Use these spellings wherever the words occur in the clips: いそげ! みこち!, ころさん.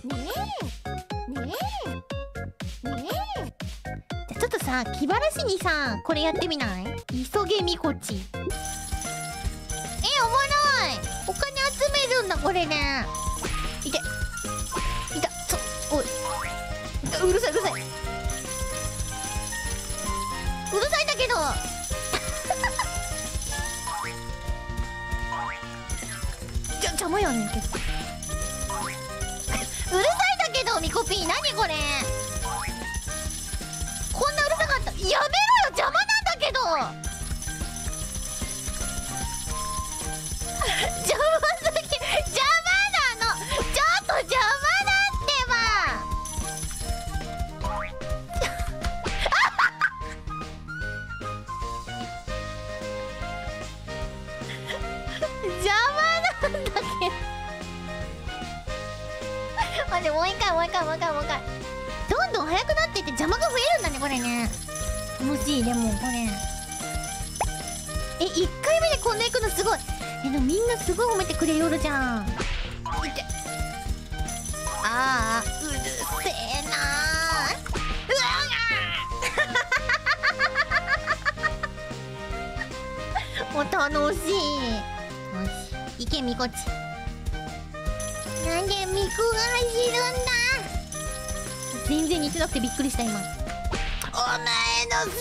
じゃちょっとさ、気晴らしにさ、これやってみない？急げみこち。え、おもろい。お金集めるんだこれね。いて。いた。ちょ、おい。うるさい、うるさい。うるさいんだけど。邪魔やねんけど。うるさいんだけど、ミコピー、なにこれ。こんなうるさかった。やめろよ、邪魔なんだけど。邪魔すぎ、邪魔なの。ちょっと邪魔だってば。邪魔。待って、もう一回どんどん速くなっていって邪魔が増えるんだねこれね。楽しい。でもこれ1回目でこんな行くのすごい。でもみんなすごい褒めてくれよるじゃん。いて。ああ、うるせえなー。うわーもう楽しい。いけみこち。なんでみこが走るんだ。全然似てなくてびっくりした今。お前のせい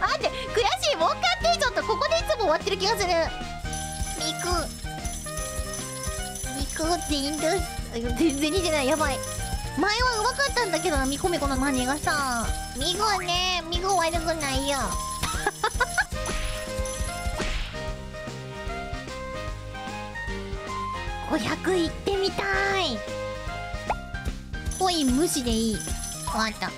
だ。待って、悔しい。もう一回やって。ちょっとここでいつも終わってる気がする。みこ全然似てない。やばい。前は上手かったんだけどな、みこみこの真似がさ。みこね、みこ悪くないよ。500行ってみたい。コイン無視でいい。終わった。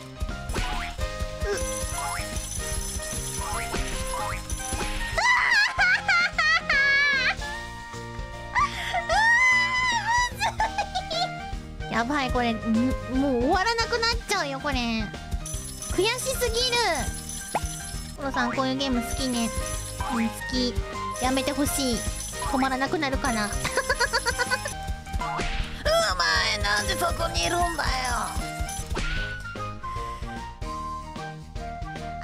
やばい、これもう終わらなくなっちゃうよこれ。悔しすぎる。コロさんこういうゲーム好きね。うん、好き。やめてほしい。止まらなくなるかな。なんでそこにいるんだよ。あ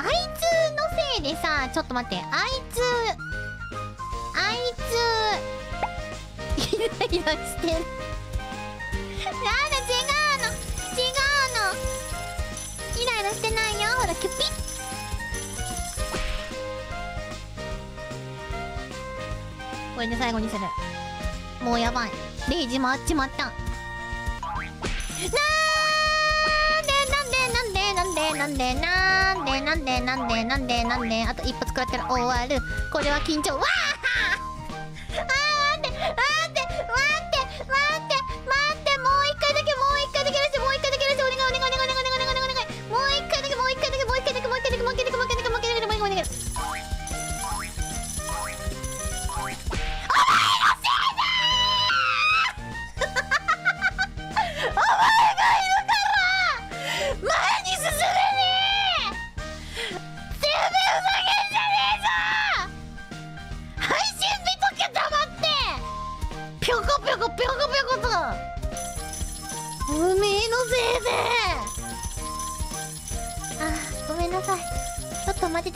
いつのせいでさ、ちょっと待って、あいつイライラしてる。なんだ、違うのイライラしてないよ。ほらキュピッ。これで最後にする。もうやばい。0時回っちまった。なんであと一発食らったら終わる。これは緊張。わああ、待ってもう一回だけ出して。もう一回だけ待っててく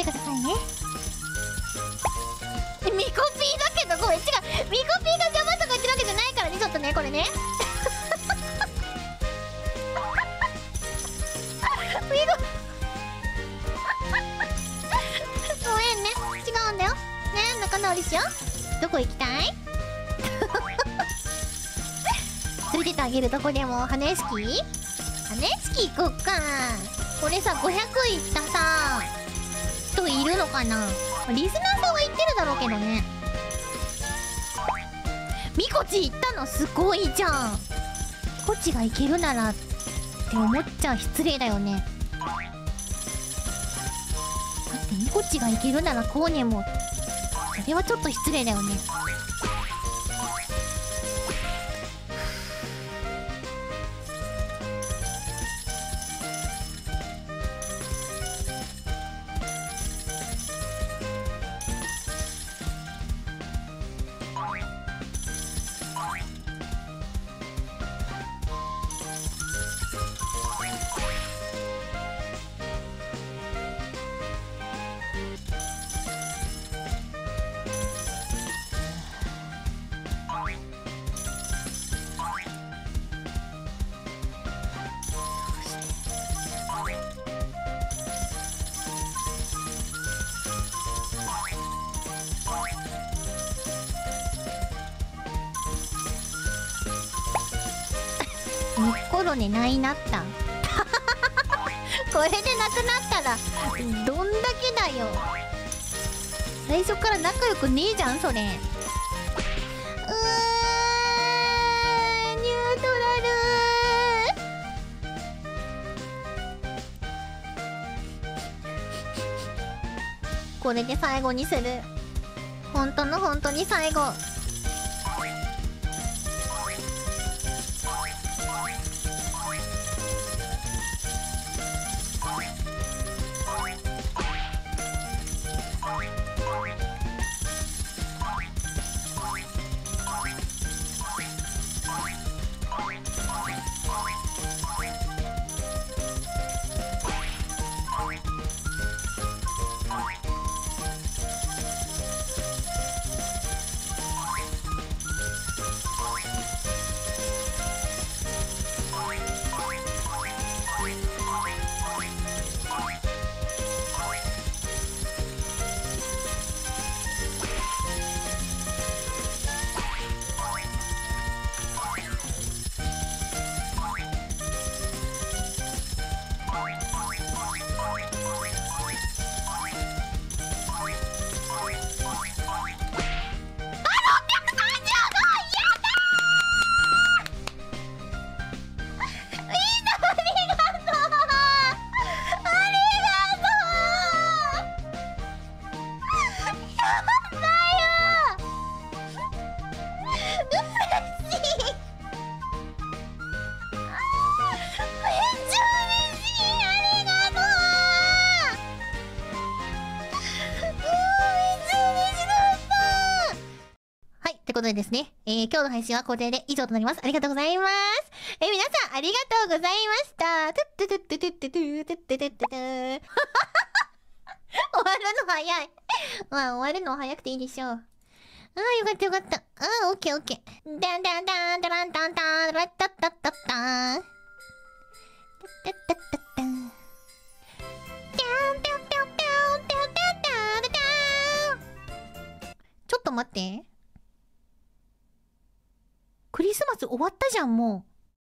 ださいね。ミコピーだけど、ごめん、違う。ミコピーが邪魔とか言ってるわけじゃないからね、ちょっとね、これね。ごめんね、違うんだよ。ね、仲直りしよう。どこ行きたい？連れてってあげる、どこでも。花屋敷？花屋敷行こっか。これさ、500いったさ。人いるのかな。リスナーさんは言ってるだろうけどね。みこち行ったのすごいじゃん。みこちが行けるならって思っちゃう。失礼だよね。だってみこちが行けるならこうねも、それはちょっと失礼だよね。コロネないなったこれでなくなったらどんだけだよ。最初から仲良くねえじゃんそれ。ニュートラルこれで最後にする。本当の本当に最後。ということでですね、今日の配信はこれで以上となります。ありがとうございます。皆さんありがとうございました。トゥットゥトゥトゥトゥトゥトゥトゥトゥトゥ。終わるの早い。まあ終わるの早くていいでしょう。ああ、よかったよかった。ああ、オッケーオッケー。ダンダンダンダランダンダンダラッタッタッタッターン。タッタッタッターン。ちょっと待って。クリスマス終わったじゃん、もう。